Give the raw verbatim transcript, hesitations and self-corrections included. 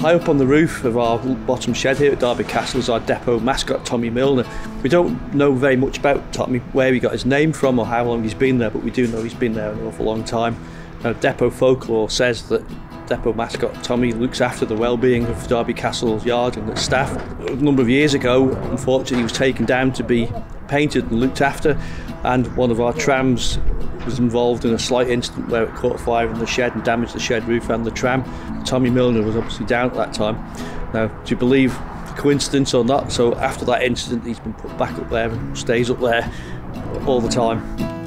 High up on the roof of our bottom shed here at Derby Castle is our depot mascot, Tommy Milner. We don't know very much about Tommy, where he got his name from or how long he's been there, but we do know he's been there an awful long time. Now, depot folklore says that depot mascot Tommy looks after the well-being of Derby Castle Yard and its staff. A number of years ago, unfortunately, he was taken down to be painted and looked after, and one of our trams was involved in a slight incident where it caught fire in the shed and damaged the shed roof and the tram. Tommy Milner was obviously down at that time. Now, do you believe coincidence or not? So after that incident, he's been put back up there and stays up there all the time.